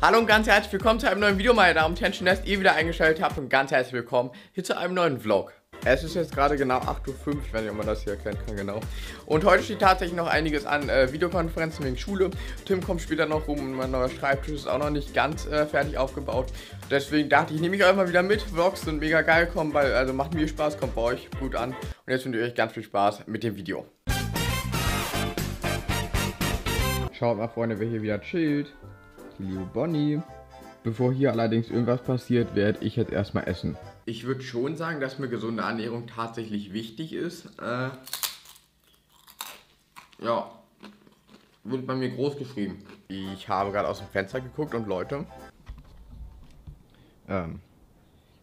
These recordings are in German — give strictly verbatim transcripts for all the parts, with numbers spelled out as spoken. Hallo und ganz herzlich willkommen zu einem neuen Video, meine Damen und Herren. Schön, dass ihr wieder eingeschaltet habt und ganz herzlich willkommen hier zu einem neuen Vlog. Es ist jetzt gerade genau acht Uhr fünf, wenn ich mal das hier erklären kann, genau. Und heute steht tatsächlich noch einiges an äh, Videokonferenzen wegen Schule. Tim kommt später noch rum und mein neuer Schreibtisch ist auch noch nicht ganz äh, fertig aufgebaut. Deswegen dachte ich, nehme ich euch mal wieder mit. Vlogs sind mega geil, kommen bei, also macht mir Spaß, kommt bei euch gut an. Und jetzt wünsche ich euch ganz viel Spaß mit dem Video. Schaut mal, Freunde, wer hier wieder chillt. Die liebe Bonnie. Bevor hier allerdings irgendwas passiert, werde ich jetzt erstmal essen. Ich würde schon sagen, dass mir gesunde Ernährung tatsächlich wichtig ist. Äh, ja, wird bei mir groß geschrieben. Ich habe gerade aus dem Fenster geguckt und Leute, ähm,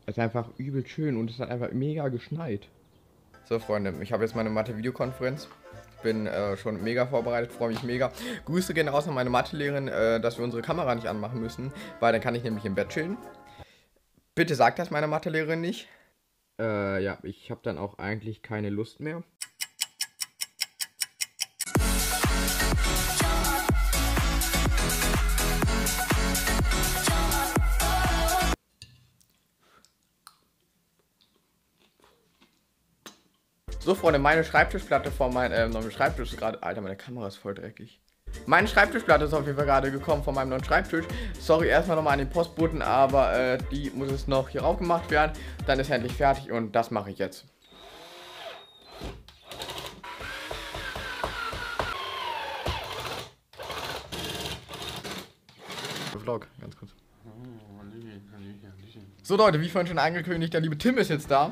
es ist einfach übel schön und es hat einfach mega geschneit. So Freunde, ich habe jetzt meine Mathe-Videokonferenz. Bin äh, schon mega vorbereitet, freue mich mega. Grüße gehen raus an meine Mathelehrerin, äh, dass wir unsere Kamera nicht anmachen müssen, weil dann kann ich nämlich im Bett chillen. Bitte sagt das meiner Mathelehrerin nicht. Äh, ja, ich habe dann auch eigentlich keine Lust mehr. So Freunde, meine Schreibtischplatte vor meinem äh, neuen Schreibtisch ist gerade... Alter, meine Kamera ist voll dreckig. Meine Schreibtischplatte ist auf jeden Fall gerade gekommen von meinem neuen Schreibtisch. Sorry erstmal nochmal an den Postboten, aber äh, die muss es noch hier aufgemacht werden. Dann ist endlich fertig und das mache ich jetzt. Vlog, ganz kurz. So Leute, wie vorhin schon angekündigt, der liebe Tim ist jetzt da.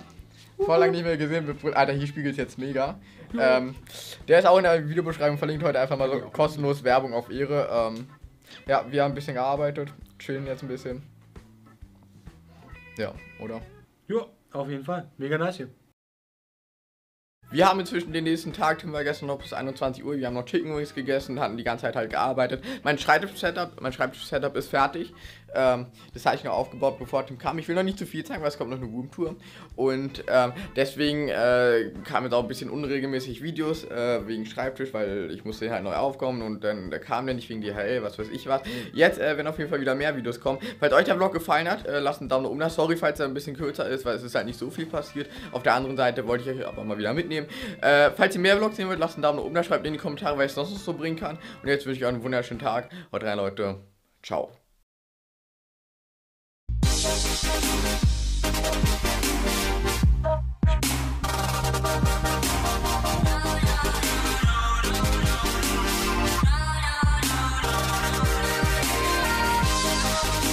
Vor lang nicht mehr gesehen. Alter, hier spiegelt es jetzt mega. Ähm, der ist auch in der Videobeschreibung verlinkt. Heute einfach mal so kostenlos Werbung auf Ehre. Ähm, ja, wir haben ein bisschen gearbeitet. Chillen jetzt ein bisschen. Ja, oder? Ja, auf jeden Fall. Mega nice hier. Wir haben inzwischen den nächsten Tag. Tim war gestern noch bis einundzwanzig Uhr. Wir haben noch Chicken Wings gegessen, hatten die ganze Zeit halt gearbeitet. Mein Schreibtisch-Setup, mein Schreibtisch-Setup ist fertig. Ähm, das habe ich noch aufgebaut, bevor Tim kam. Ich will noch nicht zu viel zeigen, weil es kommt noch eine Roomtour. Und ähm, deswegen äh, kamen jetzt auch ein bisschen unregelmäßig Videos äh, wegen Schreibtisch, weil ich musste halt neu aufkommen und dann da kam der nicht wegen D H L, was weiß ich was. Jetzt äh, werden auf jeden Fall wieder mehr Videos kommen. Falls euch der Vlog gefallen hat, äh, lasst einen Daumen nach oben da. Sorry, falls er ein bisschen kürzer ist, weil es ist halt nicht so viel passiert. Auf der anderen Seite wollte ich euch aber mal wieder mitnehmen. Äh, falls ihr mehr Vlogs sehen wollt, lasst einen Daumen nach oben da. Schreibt in die Kommentare, weil ich es sonst noch so bringen kann. Und jetzt wünsche ich euch einen wunderschönen Tag. Haut rein, Leute. Ciao. We'll be right back.